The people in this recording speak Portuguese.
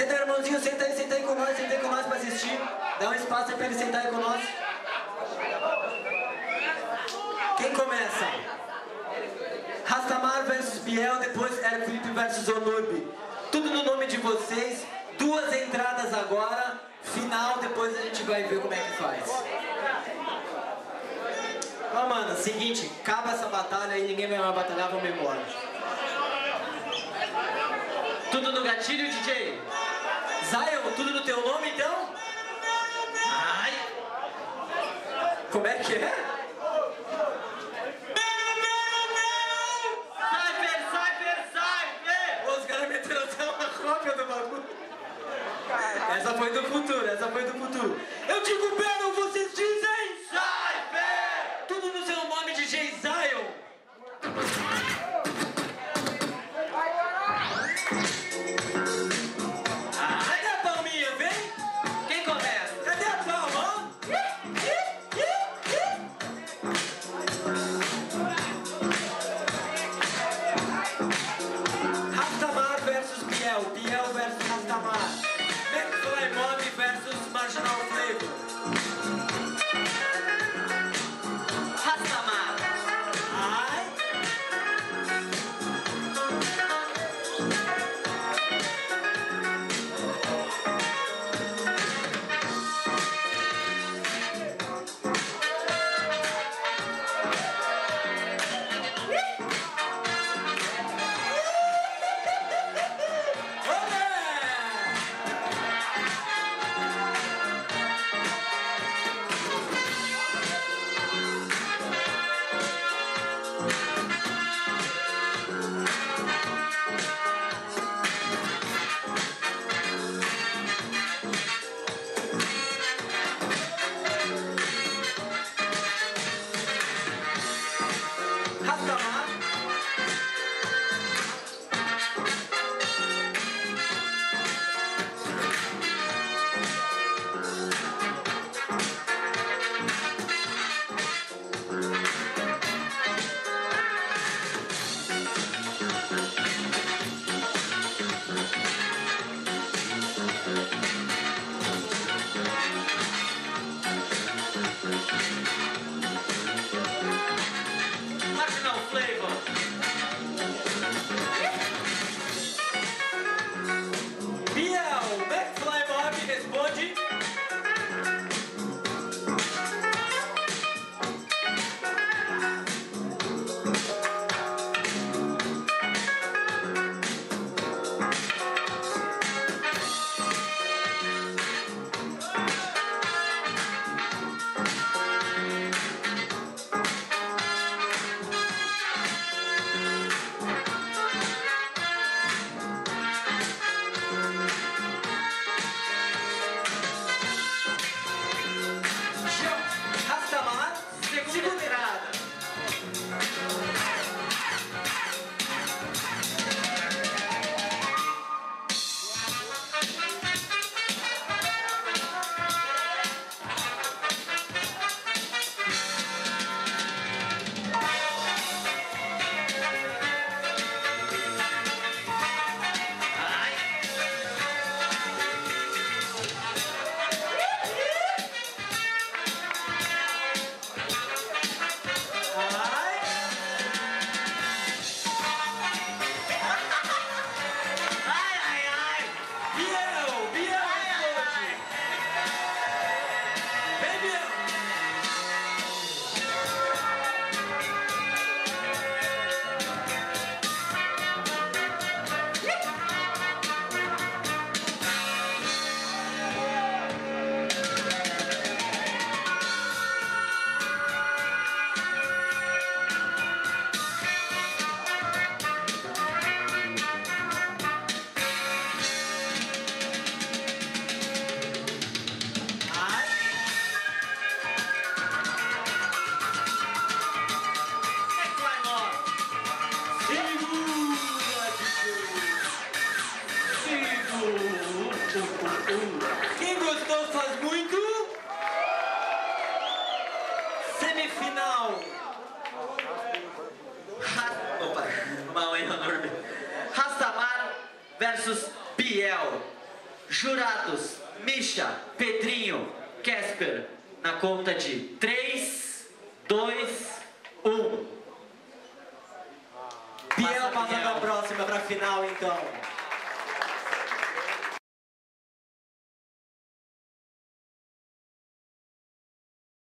Senta aí, irmãozinho, senta aí com nós, pra assistir. Dá um espaço aí pra ele sentar aí com nós. Quem começa? Rastamar versus Biel, depois Eric Felipe versus Onobi. Tudo no nome de vocês. 2 entradas agora. Final, depois a gente vai ver como é que faz. Ó, mano, seguinte, acaba essa batalha aí, ninguém vai mais batalhar, vamos embora. Tudo no gatilho, DJ? Zion, tudo no teu nome, então? Ai! Como é que é? Cypher! Os caras meteram até uma cópia do bagulho. Essa foi do futuro, Eu digo Pedro, vocês dizem Cypher! Tudo no seu nome, DJ Zion! Quem gostou faz muito. Semifinal. Opa, mal, hein, Rastamar versus Biel. Jurados, Misha, Pedrinho, Casper, na conta de 3, 2, 1. Biel passa para a próxima, para a final então.